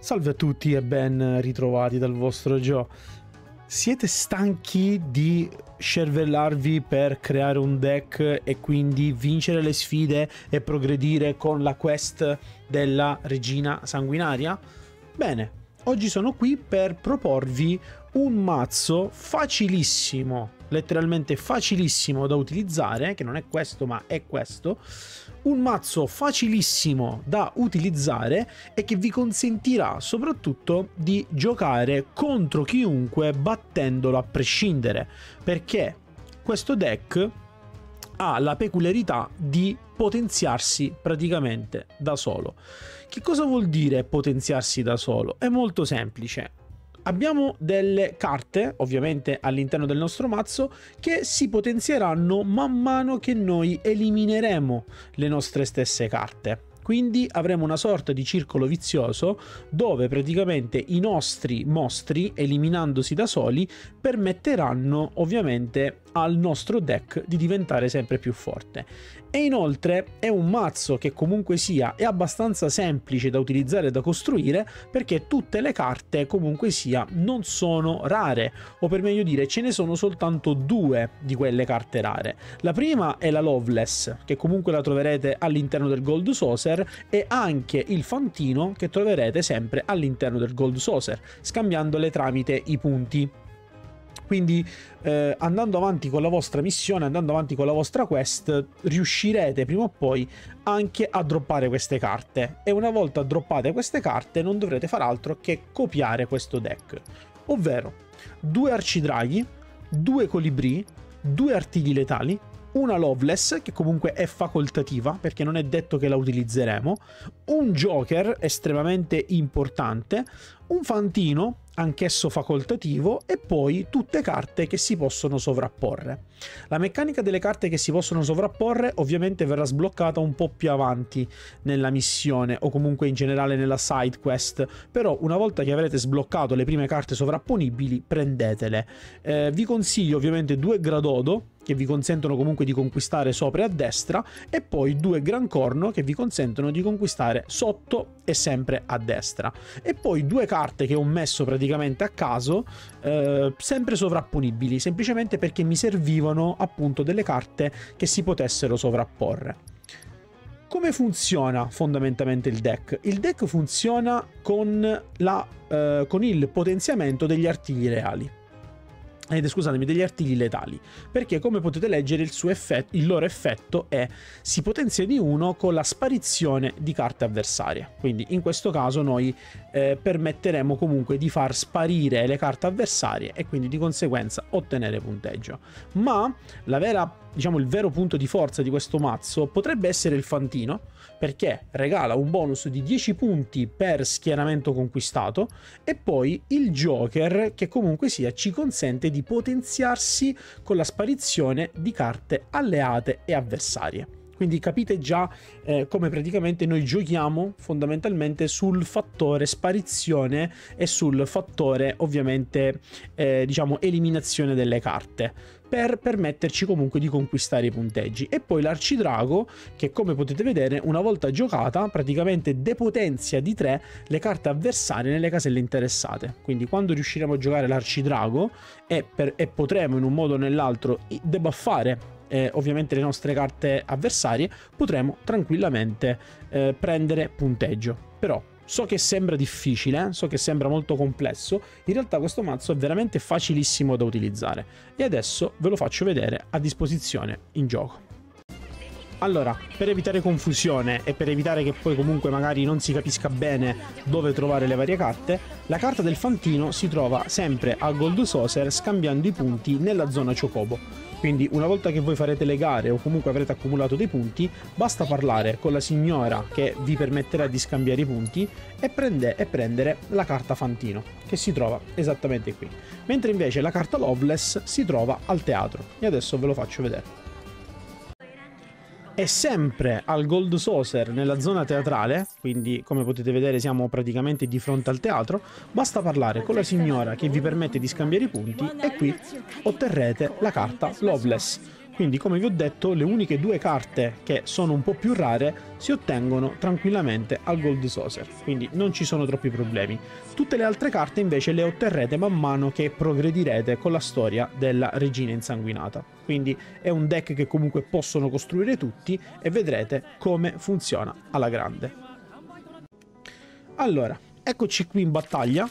Salve a tutti e ben ritrovati dal vostro Gio. Siete stanchi di scervellarvi per creare un deck e quindi vincere le sfide e progredire con la quest della Regina Sanguinaria? Bene, oggi sono qui per proporvi un mazzo facilissimo, letteralmente facilissimo da utilizzare, che non è questo ma è questo. Un mazzo facilissimo da utilizzare e che vi consentirà soprattutto di giocare contro chiunque battendolo a prescindere, perché questo deck ha la peculiarità di potenziarsi praticamente da solo. Che cosa vuol dire potenziarsi da solo? È molto semplice. Abbiamo delle carte, ovviamente, all'interno del nostro mazzo che si potenzieranno man mano che noi elimineremo le nostre stesse carte. Quindi avremo una sorta di circolo vizioso dove praticamente i nostri mostri, eliminandosi da soli, permetteranno ovviamente al nostro deck di diventare sempre più forte. E inoltre è un mazzo che comunque sia è abbastanza semplice da utilizzare e da costruire, perché tutte le carte comunque sia non sono rare, o per meglio dire ce ne sono soltanto due di quelle carte rare. La prima è la Loveless, che comunque la troverete all'interno del Gold Saucer, e anche il Fantino, che troverete sempre all'interno del Gold Saucer, scambiandole tramite i punti. Quindi andando avanti con la vostra missione, andando avanti con la vostra quest, riuscirete prima o poi anche a droppare queste carte. E una volta droppate queste carte non dovrete far altro che copiare questo deck. Ovvero 2 arcidraghi, 2 colibrì, 2 artigli letali, una Loveless che comunque è facoltativa perché non è detto che la utilizzeremo, un Joker estremamente importante, un Fantino anch'esso facoltativo, e poi tutte carte che si possono sovrapporre. La meccanica delle carte che si possono sovrapporre ovviamente verrà sbloccata un po' più avanti nella missione, o comunque in generale nella side quest, però una volta che avrete sbloccato le prime carte sovrapponibili prendetele. Vi consiglio ovviamente 2 gradodo che vi consentono comunque di conquistare sopra e a destra, e poi 2 gran corno che vi consentono di conquistare sotto e sempre a destra, e poi 2 carte che ho messo praticamente a caso, sempre sovrapponibili, semplicemente perché mi servivano appunto delle carte che si potessero sovrapporre. Come funziona fondamentalmente il deck? Il deck funziona con il potenziamento degli artigli reali. Scusatemi, degli artigli letali, perché come potete leggere il loro effetto è si potenzia di 1 con la sparizione di carte avversarie. Quindi in questo caso noi permetteremo comunque di far sparire le carte avversarie e quindi di conseguenza ottenere punteggio. Ma la vera, diciamo, il vero punto di forza di questo mazzo potrebbe essere il Fantino, perché regala un bonus di 10 punti per schieramento conquistato, e poi il Joker che comunque sia ci consente di potenziarsi con la sparizione di carte alleate e avversarie. Quindi capite già come praticamente noi giochiamo fondamentalmente sul fattore sparizione e sul fattore ovviamente diciamo eliminazione delle carte, per permetterci comunque di conquistare i punteggi. E poi l'arcidrago che, come potete vedere, una volta giocata praticamente depotenzia di 3 le carte avversarie nelle caselle interessate. Quindi quando riusciremo a giocare l'arcidrago e potremo in un modo o nell'altro debuffare ovviamente le nostre carte avversarie, potremo tranquillamente prendere punteggio. Però so che sembra difficile, so che sembra molto complesso, in realtà questo mazzo è veramente facilissimo da utilizzare, e adesso ve lo faccio vedere a disposizione in gioco. Allora, per evitare confusione e per evitare che poi comunque magari non si capisca bene dove trovare le varie carte, la carta del Fantino si trova sempre a Gold Saucer scambiando i punti nella zona Chocobo. Quindi una volta che voi farete le gare o comunque avrete accumulato dei punti, basta parlare con la signora che vi permetterà di scambiare i punti e prendere la carta Fantino, che si trova esattamente qui. Mentre invece la carta Loveless si trova al teatro, e adesso ve lo faccio vedere. È sempre al Gold Saucer nella zona teatrale, quindi come potete vedere siamo praticamente di fronte al teatro, basta parlare con la signora che vi permette di scambiare i punti e qui otterrete la carta Loveless. Quindi, come vi ho detto, le uniche due carte che sono un po' più rare si ottengono tranquillamente al Gold Saucer, quindi non ci sono troppi problemi. Tutte le altre carte invece le otterrete man mano che progredirete con la storia della Regina Insanguinata. Quindi è un deck che comunque possono costruire tutti e vedrete come funziona alla grande. Allora, eccoci qui in battaglia.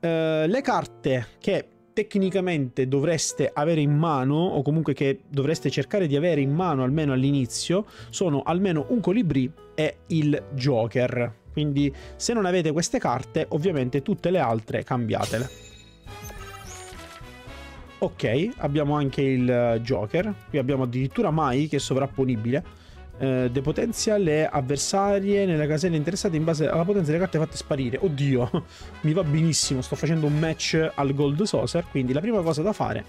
Le carte che tecnicamente dovreste avere in mano, o comunque che dovreste cercare di avere in mano almeno all'inizio, sono almeno un colibrì e il Joker. Quindi se non avete queste carte, ovviamente tutte le altre cambiatele. Ok, abbiamo anche il Joker. Qui abbiamo addirittura Mai, che è sovrapponibile. Depotenzia le avversarie nelle caselle interessate in base alla potenza delle carte fatte sparire. Oddio, mi va benissimo, sto facendo un match al Gold Saucer, quindi la prima cosa da fare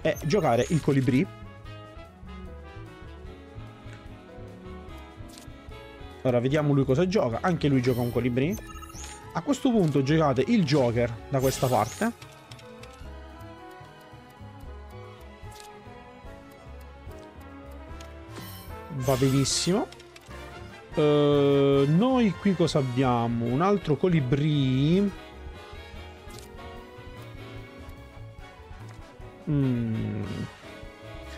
è giocare il colibrì. Ora vediamo lui cosa gioca. Anche lui gioca un colibrì. A questo punto giocate il Joker da questa parte. Va benissimo. Noi qui cosa abbiamo? Un altro colibrì.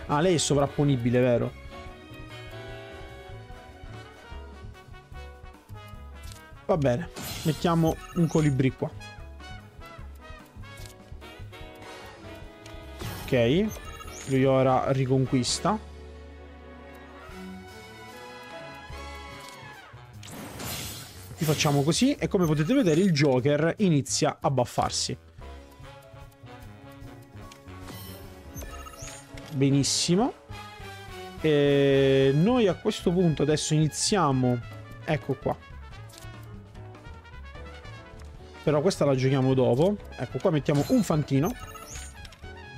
Ah, lei è sovrapponibile, vero? Va bene, mettiamo un colibrì qua. Ok, lui ora riconquista. Facciamo così e, come potete vedere, il Joker inizia a buffarsi. Benissimo. E noi a questo punto adesso iniziamo. Ecco qua. Però questa la giochiamo dopo. Ecco qua, mettiamo un Fantino.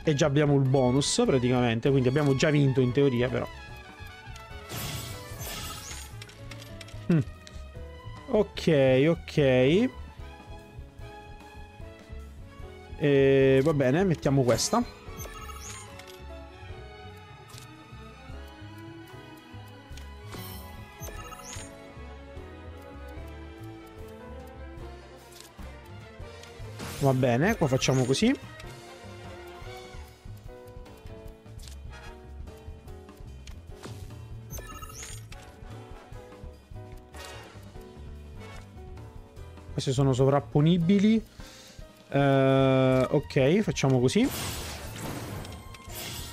E già abbiamo il bonus praticamente. Quindi abbiamo già vinto in teoria, però. Ok, ok. Va bene, mettiamo questa. Va bene, qua facciamo così. Queste sono sovrapponibili. Ok, facciamo così.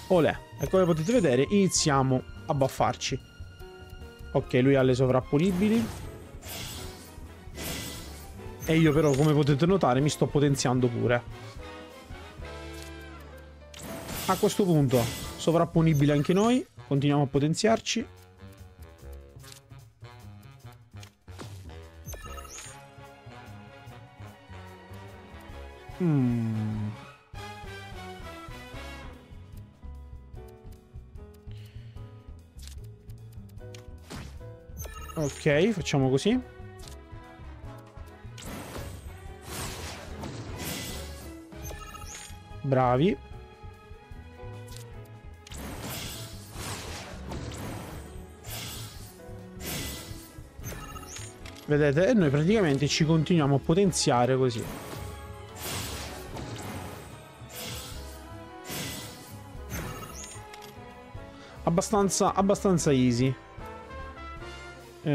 Olè. E come potete vedere iniziamo a buffarci. Ok, lui ha le sovrapponibili. E io però, come potete notare, mi sto potenziando pure. A questo punto sovrapponibile anche noi. Continuiamo a potenziarci. Ok, facciamo così. Bravi. Vedete? E noi praticamente ci continuiamo a potenziare così. Abbastanza easy. Li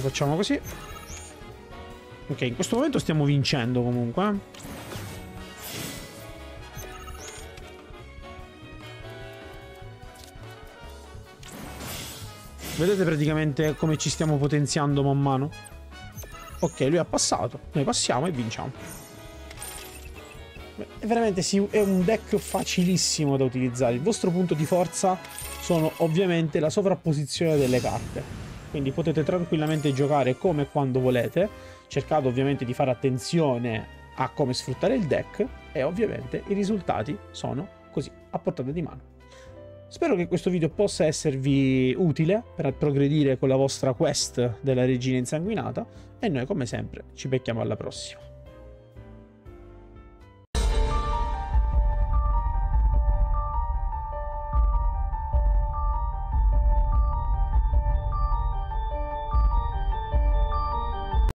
facciamo così. Ok, in questo momento stiamo vincendo comunque. Vedete praticamente come ci stiamo potenziando man mano. Ok, lui ha passato. Noi passiamo e vinciamo. Veramente è un deck facilissimo da utilizzare. Il vostro punto di forza sono ovviamente la sovrapposizione delle carte, quindi potete tranquillamente giocare come e quando volete. Cercate ovviamente di fare attenzione a come sfruttare il deck e ovviamente i risultati sono così a portata di mano. Spero che questo video possa esservi utile per progredire con la vostra quest della Regina Insanguinata e noi, come sempre, ci becchiamo alla prossima.